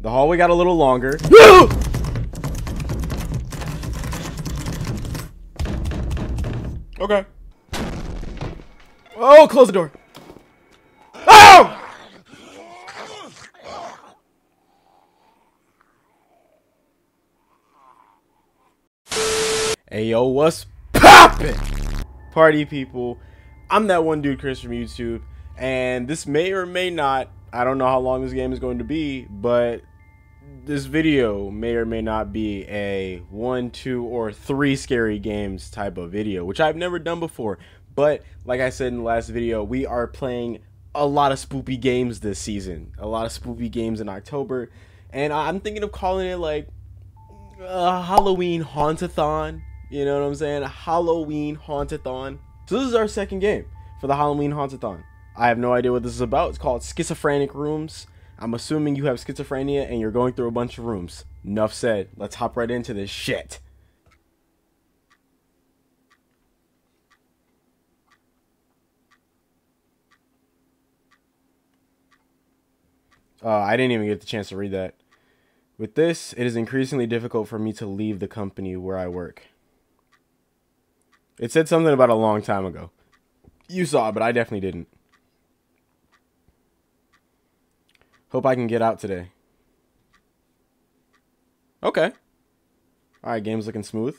The hallway got a little longer. Woo! Okay. Oh, close the door. Oh! Hey, yo, what's poppin'? Party people. I'm that one dude, Chris, from YouTube. And this may or may not, I don't know how long this game is going to be, but this video may or may not be a 1, 2, or 3 scary games type of video, which I've never done before. But like I said in the last video, we are playing a lot of spoopy games this season, a lot of spoopy games in October, and I'm thinking of calling it like a Halloween hauntathon. You know what I'm saying? A Halloween hauntathon. So this is our second game for the Halloween hauntathon. I have no idea what this is about. It's called Schizophrenic Rooms. I'm assuming you have schizophrenia and you're going through a bunch of rooms. Enough said. Let's hop right into this shit. I didn't even get the chance to read that. With this, it is increasingly difficult for me to leave the company where I work. It said something about a long time ago. You saw it, but I definitely didn't. Hope I can get out today. Okay. Alright, game's looking smooth.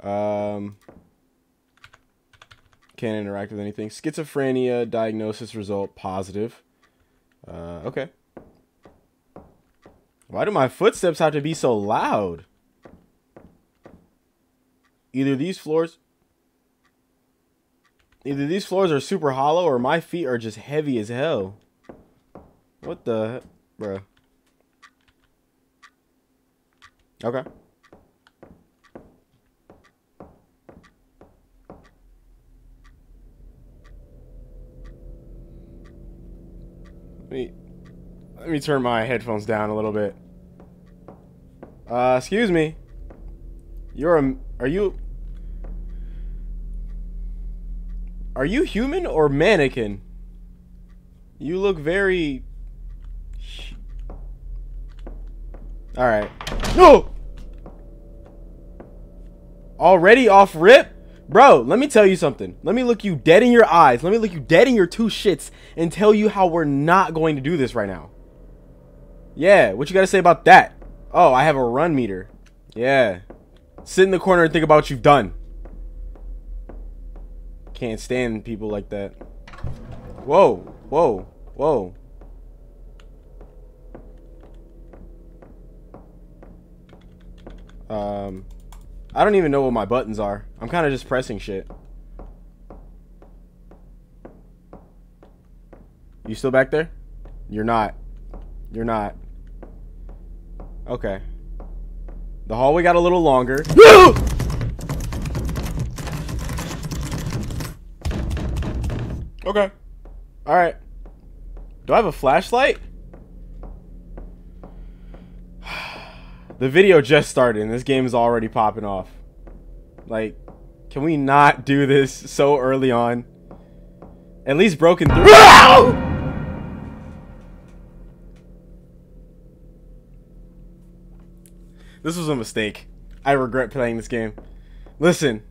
Can't interact with anything. Schizophrenia, diagnosis result, positive. Okay. Why do my footsteps have to be so loud? Either these floors are super hollow or my feet are just heavy as hell. What the heck, bruh? Okay. Let me turn my headphones down a little bit. Excuse me. Are you human or mannequin? You look very... All right. No. Already off rip? Bro, let me tell you something. Let me look you dead in your eyes. Let me look you dead in your two shits and tell you how we're not going to do this right now. Yeah, what you got to say about that? Oh, I have a run meter. Yeah. Sit in the corner and think about what you've done. Can't stand people like that. Whoa, whoa, whoa. I don't even know what my buttons are. I'm kind of just pressing shit. You still back there? You're not. You're not. Okay. The hallway got a little longer. Okay. All right. Do I have a flashlight? The video just started and this game is already popping off. Like, can we not do this so early on? At least broken through. This was a mistake. I regret playing this game. Listen,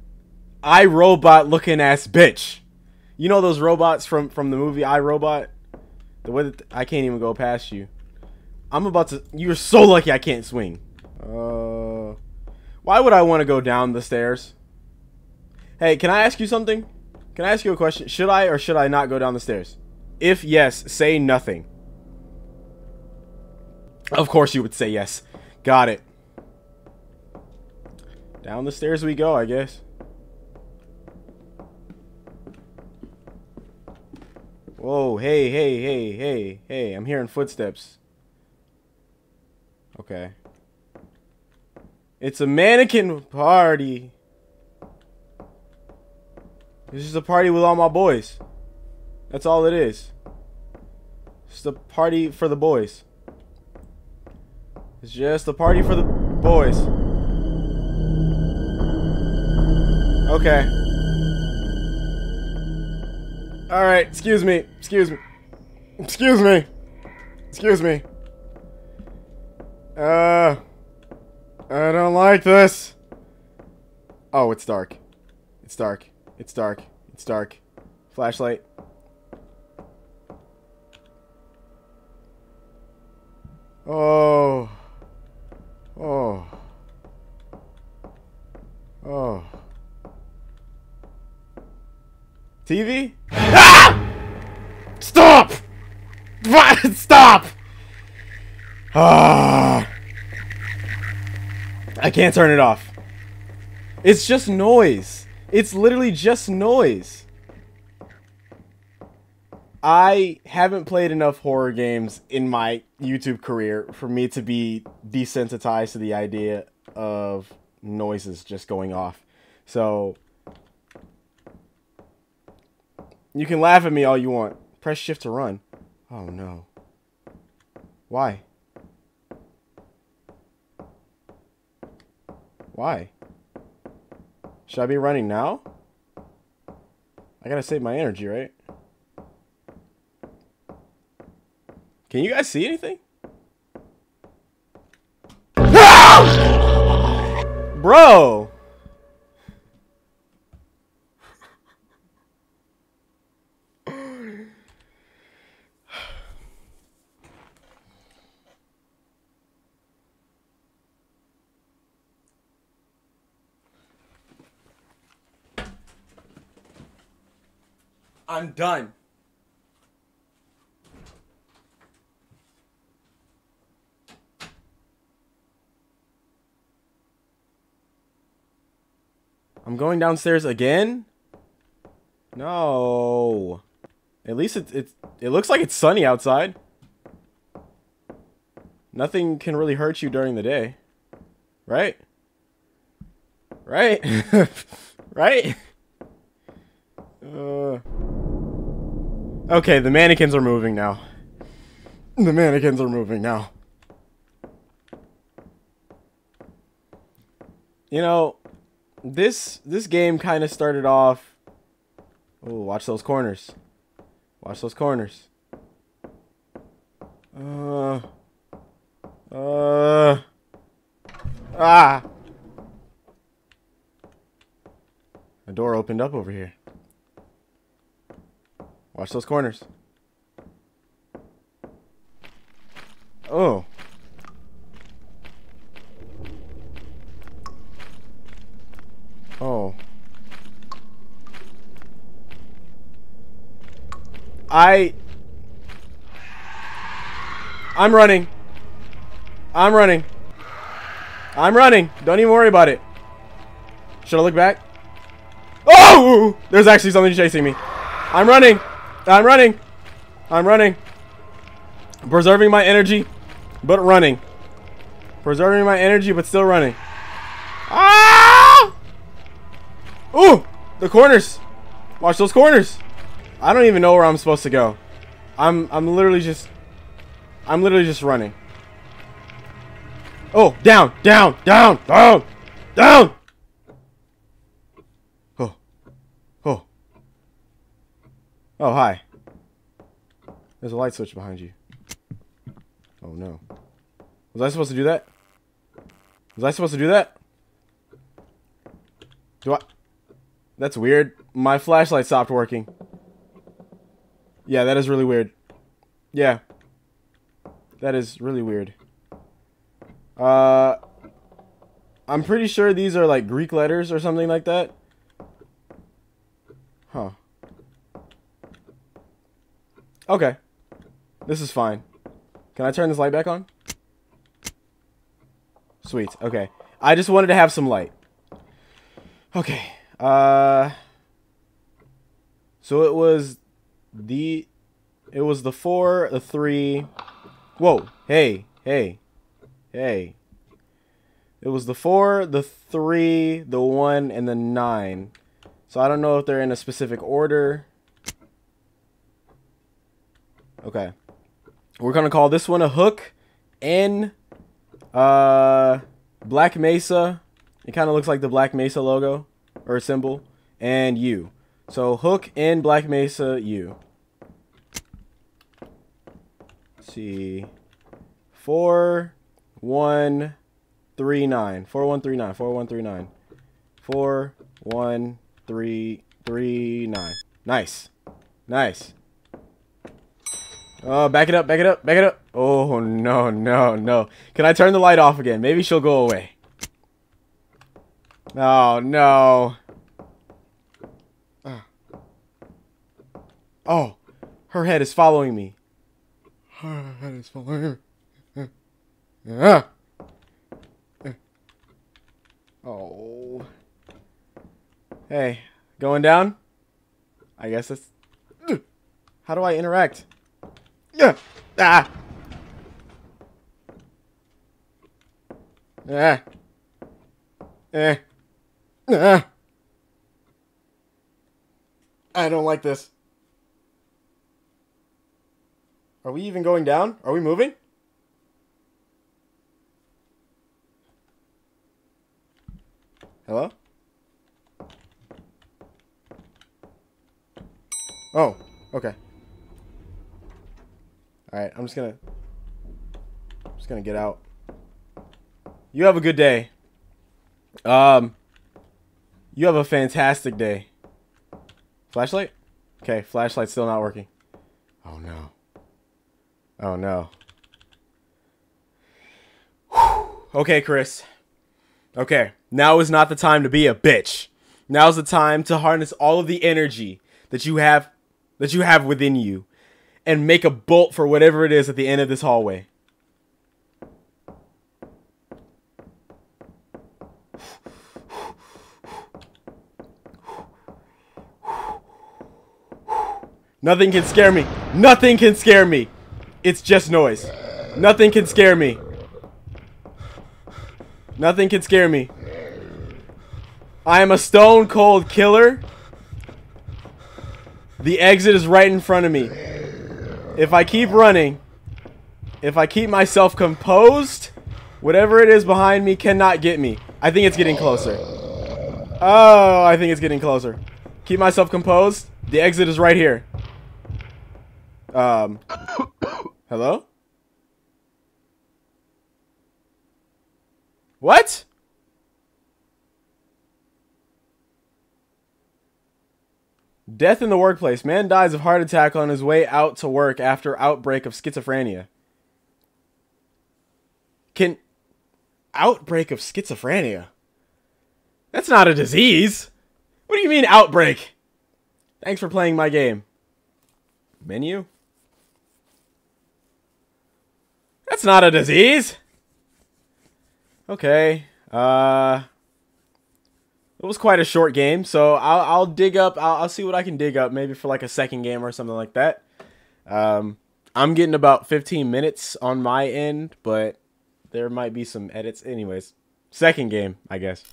iRobot looking ass bitch. You know those robots from the movie iRobot? The way that I can't even go past you. I'm about to. You're so lucky I can't swing. Why would I want to go down the stairs? Hey, can I ask you something? Can I ask you a question? Should I or should I not go down the stairs? If yes, say nothing. Of course you would say yes. Got it. Down the stairs we go, I guess. Whoa, hey, hey, hey, hey, hey. I'm hearing footsteps. Okay. It's a mannequin party. This is a party with all my boys. That's all it is. It's the party for the boys. It's just a party for the boys. Okay. Alright, excuse me. Excuse me. Excuse me. Excuse me. I don't like this. Oh, it's dark. It's dark. It's dark. It's dark. Flashlight. Oh. Oh. Oh. TV? Ah! Stop! Stop! Ah! I can't turn it off. It's just noise. It's literally just noise. I haven't played enough horror games in my YouTube career for me to be desensitized to the idea of noises just going off. So, you can laugh at me all you want. Press shift to run. Oh no. Why? Why? Should I be running now? I gotta save my energy, right? Can you guys see anything? No! Bro! I'm done. I'm going downstairs again? No. At least it looks like it's sunny outside. Nothing can really hurt you during the day. Right? Right? Right? Okay, the mannequins are moving now. The mannequins are moving now. You know, this game kind of started off... Oh, watch those corners. Watch those corners. Ah! A door opened up over here. Watch those corners. Oh. Oh. I'm running. I'm running. I'm running. Don't even worry about it. Should I look back? Oh! There's actually something chasing me. I'm running. I'm running. I'm running. Preserving my energy, but running. Preserving my energy, but still running. Ah! Ooh! The corners. Watch those corners. I don't even know where I'm supposed to go. I'm literally just running. Oh, down, down, down, down, down. Oh, hi. There's a light switch behind you. Oh, no. Was I supposed to do that? Was I supposed to do that? Do I... That's weird. My flashlight stopped working. Yeah, that is really weird. Yeah. That is really weird. I'm pretty sure these are, like, Greek letters or something like that. Huh. Okay. This is fine. Can I turn this light back on? Sweet. Okay. I just wanted to have some light. Okay. So it was the 4, the 3. Whoa. Hey. Hey. Hey. It was the 4, the 3, the 1, and the 9. So I don't know if they're in a specific order. Okay, we're gonna call this one a hook in Black Mesa. It kind of looks like the Black Mesa logo or symbol, and U. So hook in Black Mesa U. Let's see, 4 4139. 4139. 4139. 4139. Nice. Nice. Oh, back it up, back it up, back it up. Oh, no, no, no. Can I turn the light off again? Maybe she'll go away. Oh, no. Oh, her head is following me. Her head is following me. Ah. Oh. Hey, going down? I guess that's... How do I interact? Yeah. Ah. Ah. Eh. Ah. I don't like this. Are we even going down? Are we moving? Hello? Oh, okay. Alright, I'm just gonna get out. You have a good day. You have a fantastic day. Flashlight? Okay, flashlight's still not working. Oh no. Oh no. Whew. Okay, Chris. Okay, now is not the time to be a bitch. Now's the time to harness all of the energy that you have within you. And make a bolt for whatever it is at the end of this hallway. Nothing can scare me. Nothing can scare me. It's just noise. Nothing can scare me. Nothing can scare me. I am a stone cold killer. The exit is right in front of me. If I keep running, if I keep myself composed, whatever it is behind me cannot get me. I think it's getting closer. Oh, I think it's getting closer. Keep myself composed. The exit is right here. Hello? What? Death in the workplace. Man dies of heart attack on his way out to work after outbreak of schizophrenia. Can... Outbreak of schizophrenia? That's not a disease. What do you mean outbreak? Thanks for playing my game. Menu? That's not a disease. Okay. It was quite a short game, so I'll dig up. I'll see what I can dig up, maybe for like a second game or something like that. I'm getting about 15 minutes on my end, but there might be some edits. Anyways, second game, I guess.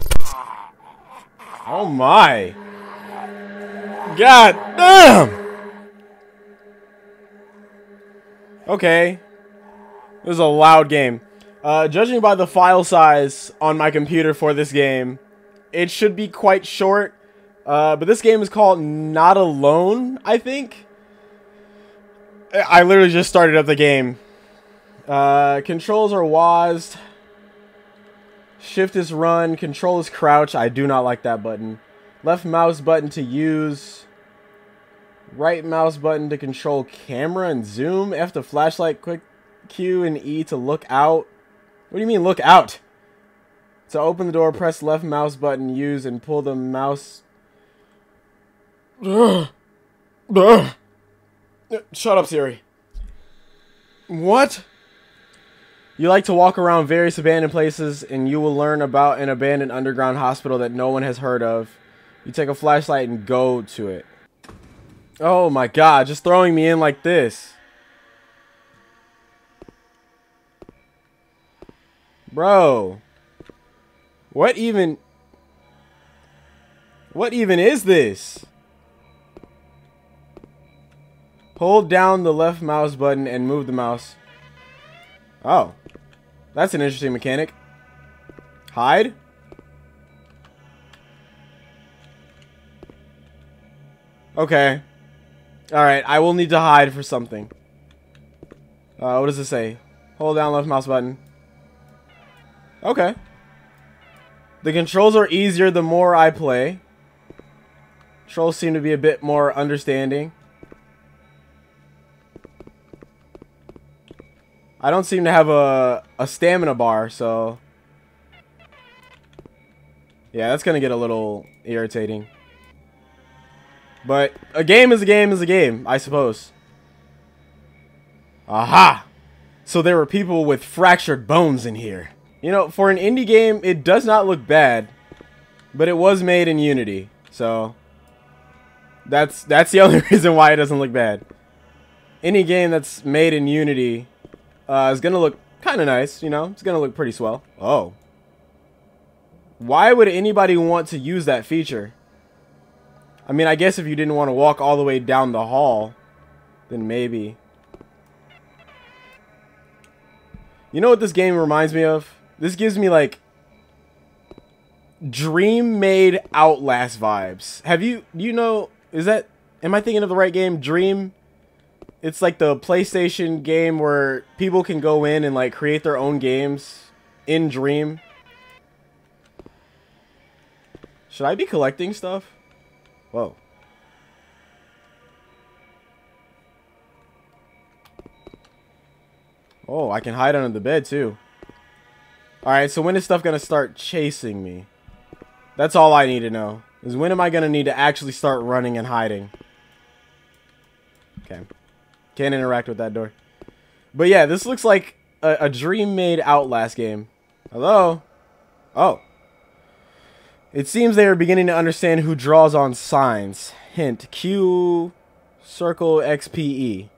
Oh my! God damn! Okay, it was a loud game. Judging by the file size on my computer for this game, it should be quite short, but this game is called Not Alone, I think. I literally just started up the game. Controls are WASD. Shift is run. Control is crouch. I do not like that button. Left mouse button to use. Right mouse button to control camera and zoom. F to flashlight, quick Q and E to look out. What do you mean look out? To open the door, press left mouse button, use, and pull the mouse... Shut up, Siri. What? You like to walk around various abandoned places, and you will learn about an abandoned underground hospital that no one has heard of. You take a flashlight and go to it. Oh my god, just throwing me in like this. Bro. What even is this? Hold down the left mouse button and move the mouse. Oh. That's an interesting mechanic. Hide? Okay. Alright, I will need to hide for something. What does it say? Hold down left mouse button. Okay. The controls are easier the more I play. Controls seem to be a bit more understanding. I don't seem to have a stamina bar, so... yeah, that's gonna get a little irritating. But a game is a game is a game, I suppose. Aha! So there were people with fractured bones in here. You know, for an indie game, it does not look bad. But it was made in Unity, so... that's the only reason why it doesn't look bad. Any game that's made in Unity... it's gonna look kinda nice, you know? It's gonna look pretty swell. Oh. Why would anybody want to use that feature? I mean, I guess if you didn't want to walk all the way down the hall, then maybe. You know what this game reminds me of? This gives me, like, Dream made Outlast vibes. Have you... you know... is that... am I thinking of the right game? Dream... it's like the PlayStation game where people can go in and like create their own games in Dream. Should I be collecting stuff? Whoa. Oh, I can hide under the bed too. Alright, so when is stuff gonna start chasing me? That's all I need to know. Is when am I gonna need to actually start running and hiding? Okay. Can't interact with that door. But yeah, this looks like a Dream-made Outlast game. Hello? Oh. It seems they are beginning to understand who draws on signs. Hint, Q, circle, XPE.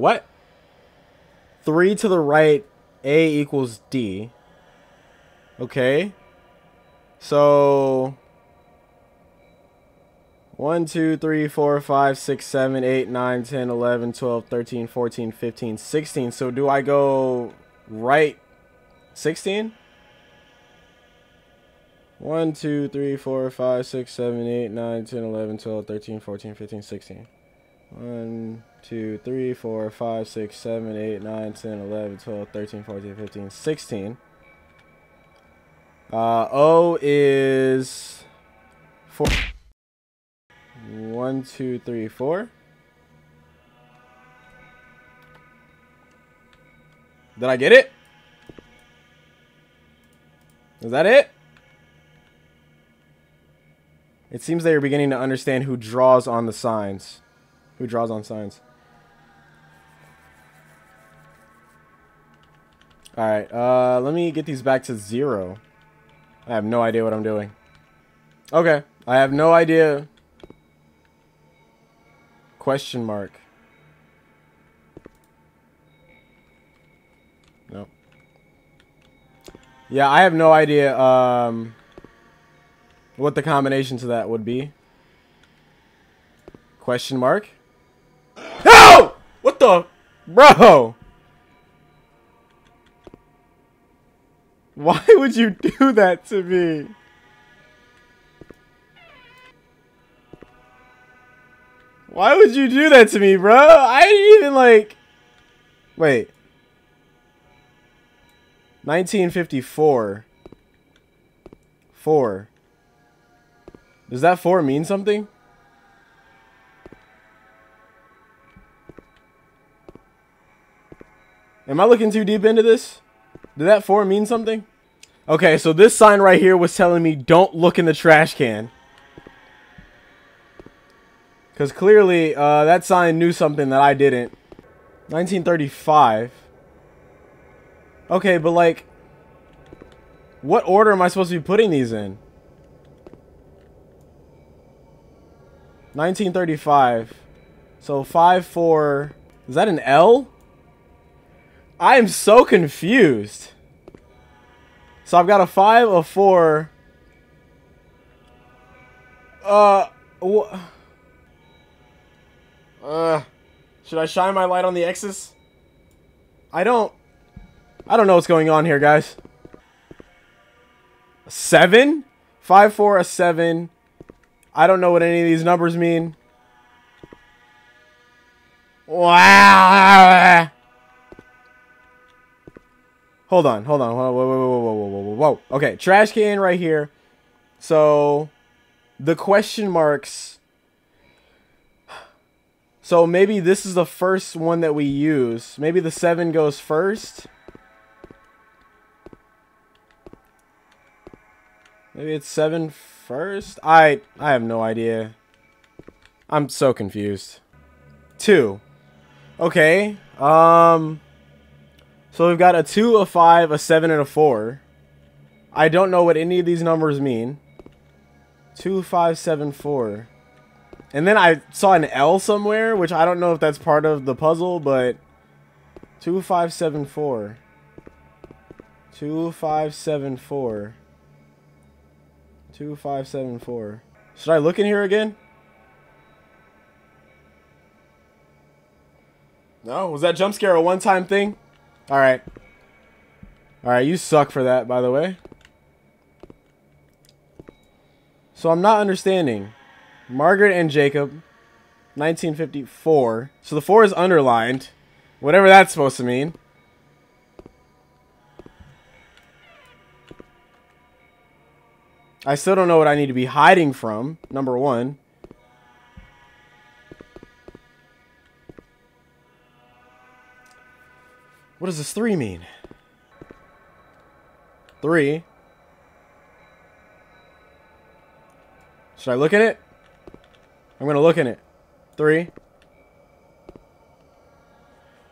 What? 3 to the right, A equals D. Okay. So 1, 2, 3, 4, 5, 6, 7, 8, 9, 10, 11, 12, 13, 14, 15, 16. So do I go right 16? 1, 2, 3, 4, 5, 6, 7, 8, 9, 10, 11, 12, 13, 14, 15, 16. 1, 2, 3, 4, 5, 6, 7, 8, 9, 10, 11, 12, 13, 14, 15, 16. O is 4. 1, 2, 3, 4. Did I get it? Is that it? It seems they are beginning to understand who draws on the signs. Who draws on signs? Alright, let me get these back to 0. I have no idea what I'm doing. Okay. I have no idea. Question mark. Nope. Yeah, I have no idea what the combination to that would be. Question mark. No! What the... bro! Why would you do that to me? Why would you do that to me, bro? I didn't even like... wait. 1954. 4. Does that 4 mean something? Am I looking too deep into this? Did that 4 mean something? Okay, so this sign right here was telling me don't look in the trash can. Because clearly, that sign knew something that I didn't. 1935. Okay, but like... what order am I supposed to be putting these in? 1935. So 5, 4... is that an L? I am so confused. So I've got a 5, a 4. Should I shine my light on the X's? I don't know what's going on here, guys. A 7? 5, 4, a 7. I don't know what any of these numbers mean. Wow. Hold on, hold on. Whoa, whoa, whoa, whoa, whoa, whoa, whoa, whoa. Okay, trash can right here. So, the question marks. So, maybe this is the first one that we use. Maybe the 7 goes first. Maybe it's 7 first? I have no idea. I'm so confused. 2. Okay. So we've got a 2, a 5, a 7, and a 4. I don't know what any of these numbers mean. 2, 5, 7, 4. And then I saw an L somewhere, which I don't know if that's part of the puzzle, but... 2, 5, 7, 4. 2, 5, 7, 4. 2, 5, 7, 4. Should I look in here again? No? Was that jump scare a one-time thing? Alright. Alright, you suck for that, by the way. So I'm not understanding. Margaret and Jacob, 1954. So the 4 is underlined. Whatever that's supposed to mean. I still don't know what I need to be hiding from, number 1. What does this 3 mean? 3. Should I look at it? I'm gonna look in it. 3.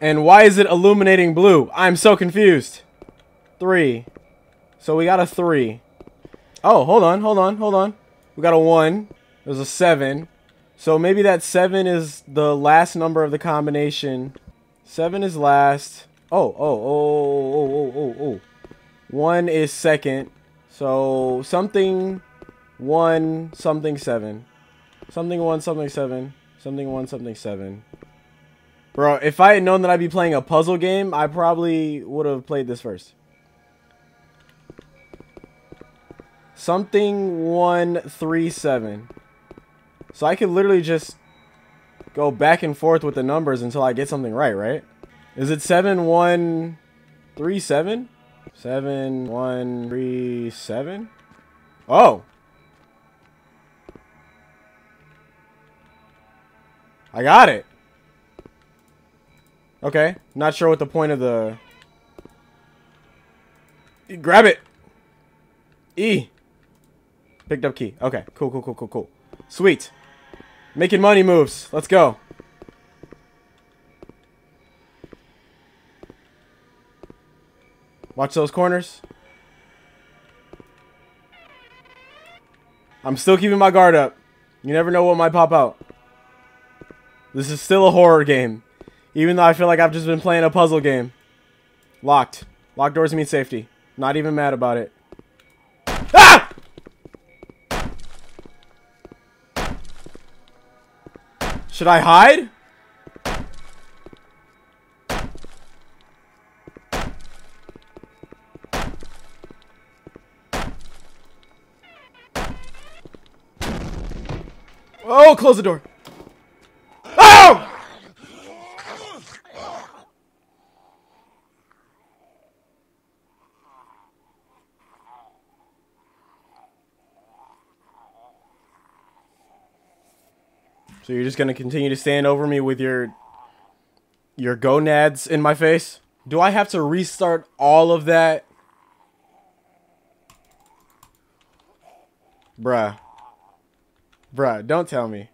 And why is it illuminating blue? I'm so confused. 3. So we got a 3. Oh, hold on, hold on, hold on. We got a 1. There's a 7. So maybe that 7 is the last number of the combination. 7 is last. Oh. 1 is second. So something 1, something 7. Something 1, something 7. Something 1, something 7. Bro, if I had known that I'd be playing a puzzle game, I probably would have played this first. Something 1, 3, 7. So I could literally just go back and forth with the numbers until I get something right, right? Is it 7, 1, 3, 7? 7, 1, 3, 7? Oh! I got it. Okay. Not sure what the point of the... Grab it. E. Picked up key. Okay. Cool, cool, cool, cool, cool. Sweet. Making money moves. Let's go. Watch those corners. I'm still keeping my guard up. You never know what might pop out. This is still a horror game, even though I feel like I've just been playing a puzzle game. Locked. Locked doors mean safety. Not even mad about it. Ah! Should I hide? Oh, close the door. So you're just going to continue to stand over me with your gonads in my face? Do I have to restart all of that? Bruh. Bruh, don't tell me.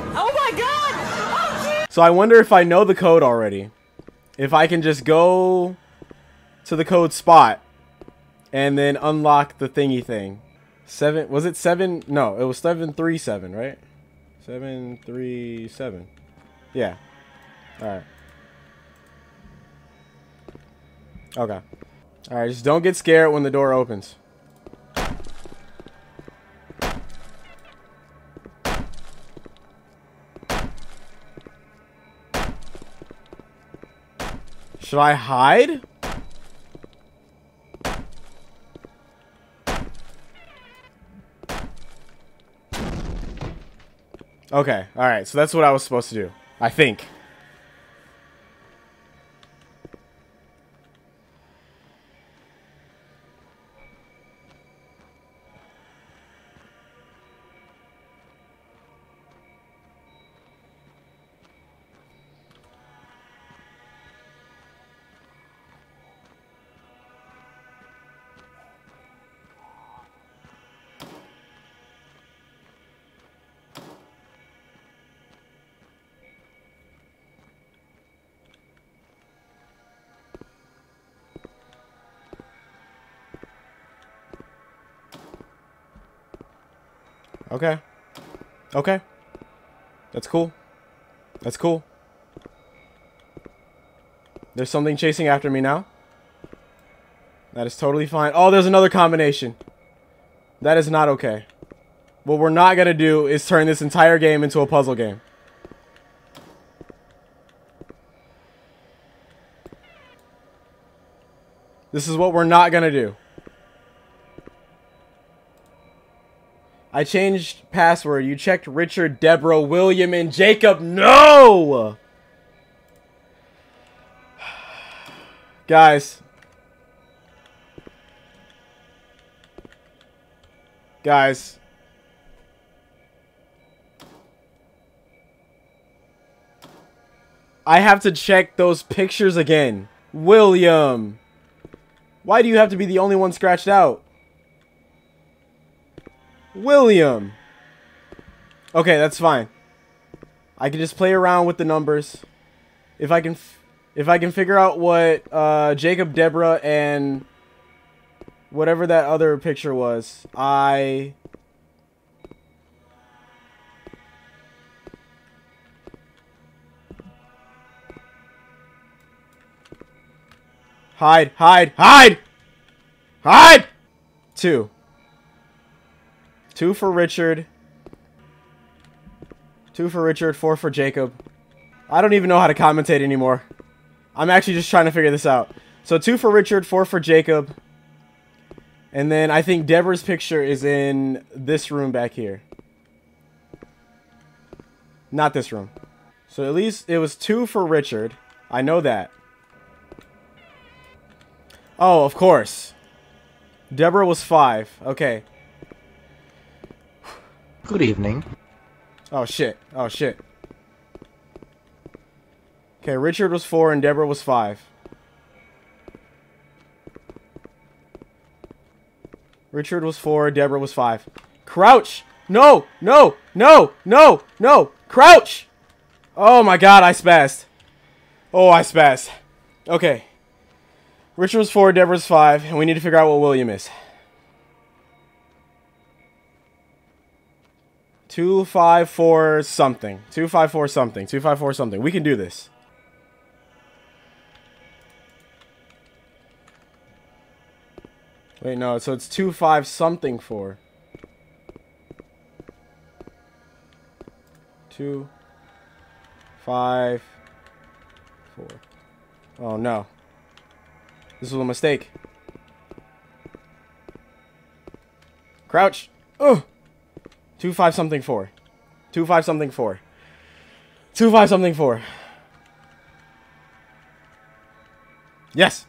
Oh my god! Oh, so I wonder if I know the code already. If I can just go to the code spot and then unlock the thingy thing. 7, was it 7? No, it was 737, right? 737. Yeah. Alright. Okay. Alright, just don't get scared when the door opens. Should I hide? Okay, alright, so that's what I was supposed to do. I think. Okay. Okay. That's cool. That's cool. There's something chasing after me now. That is totally fine. Oh, there's another combination. That is not okay. What we're not gonna do is turn this entire game into a puzzle game. This is what we're not gonna do. I changed password. You checked Richard, Deborah, William, and Jacob. No! Guys. Guys. I have to check those pictures again. William. Why do you have to be the only one scratched out? William. Okay, that's fine. I can just play around with the numbers. If I can figure out what Jacob, Deborah, and whatever that other picture was, Hide! 2. 2 for Richard. 2 for Richard, 4 for Jacob. I don't even know how to commentate anymore. I'm actually just trying to figure this out. So 2 for Richard, 4 for Jacob. And then I think Deborah's picture is in this room back here. Not this room. So at least it was 2 for Richard. I know that. Oh, of course. Deborah was 5. Okay. Good evening. Oh, shit. Oh, shit. Okay, Richard was 4 and Deborah was 5. Richard was 4, Deborah was 5. Crouch! No! No! No! No! No! Crouch! Oh, my God, I spazzed. Oh, I spazzed. Okay. Richard was 4, Deborah was 5, and we need to figure out what William is. 254 something. 254 something. 254 something. We can do this. Wait, no. So it's 25 something 4. 254. Oh no. This was a mistake. Crouch. Oh. 2 5 something 4, 2 5 something 4, 2 5 something 4. Yes.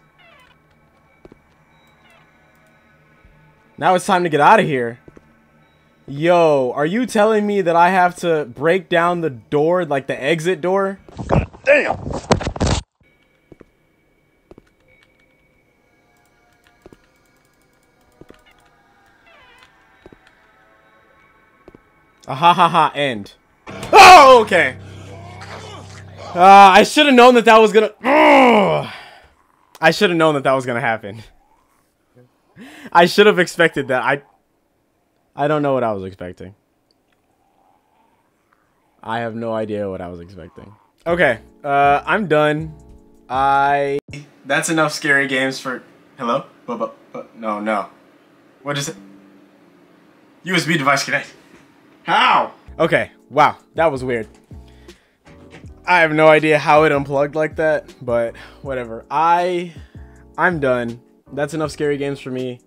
Now it's time to get out of here. Yo, are you telling me that I have to break down the door, like the exit door? God damn. Ha ha ha, end. Oh, okay. I should have known that that was gonna... I should have known that that was gonna happen. I should have expected that. I don't know what I was expecting. I have no idea what I was expecting. Okay, I'm done. That's enough scary games for... Hello? No, no. What is it? USB device connect. How? Okay, wow, that was weird. I have no idea how it unplugged like that, but whatever. I'm done. That's enough scary games for me.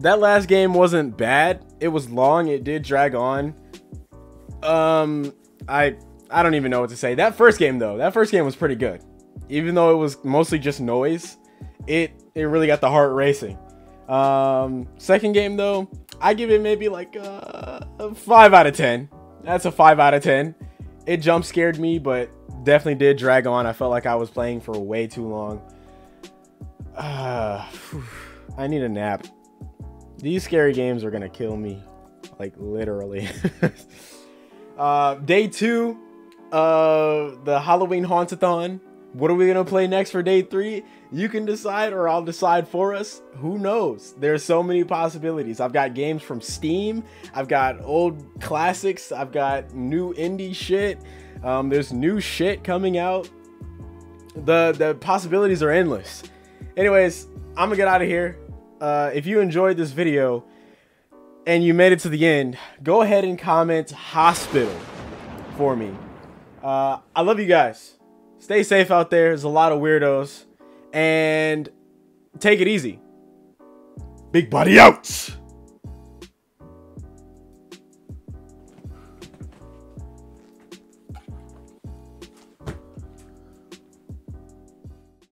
that last game wasn't bad. It was long. It did drag on. I don't even know what to say. That first game though, that first game was pretty good. Even though it was mostly just noise, it really got the heart racing. Second game though, I give it maybe like a 5 out of 10. That's a 5 out of 10. It jump scared me, but definitely did drag on. I felt like I was playing for way too long. I need a nap. These scary games are gonna kill me, like literally. Day 2 of the Halloween Hauntathon. What are we gonna play next for day 3? You can decide, or I'll decide for us. Who knows? There's so many possibilities. I've got games from Steam. I've got old classics. I've got new indie shit. There's new shit coming out. The possibilities are endless. Anyways, I'm gonna get out of here. If you enjoyed this video and you made it to the end, go ahead and comment hospital for me. I love you guys. Stay safe out there. There's a lot of weirdos. And take it easy. Big Body out.